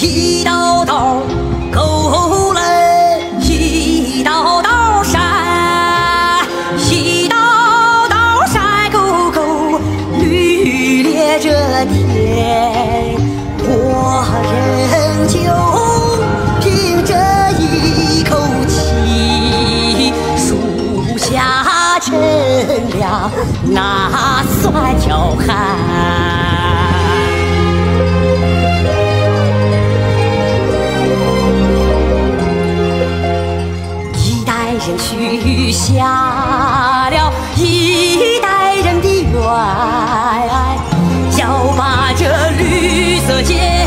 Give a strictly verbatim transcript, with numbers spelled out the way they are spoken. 一道道沟来，一道道山，一道道山沟沟绿列着点，我仍旧凭着一口气，树下乘凉那算条汉。 人许下了一代人的愿，要把这绿色建。